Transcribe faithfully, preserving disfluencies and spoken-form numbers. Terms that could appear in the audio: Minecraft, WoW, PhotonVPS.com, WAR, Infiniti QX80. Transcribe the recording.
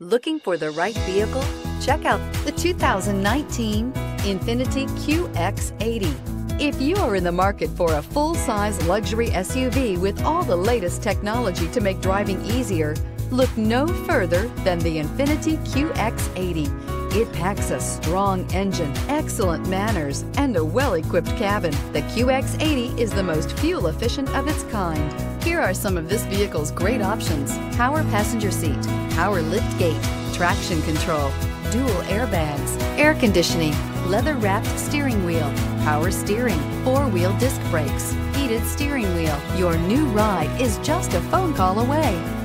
Looking for the right vehicle? Check out the two thousand nineteen Infiniti Q X eighty. If you are in the market for a full-size luxury S U V with all the latest technology to make driving easier, look no further than the Infiniti Q X eighty. It packs a strong engine, excellent manners, and a well-equipped cabin. The Q X eighty is the most fuel-efficient of its kind. Here are some of this vehicle's great options: power passenger seat, power lift gate, traction control, dual airbags, air conditioning, leather-wrapped steering wheel, power steering, four-wheel disc brakes, heated steering wheel. Your new ride is just a phone call away.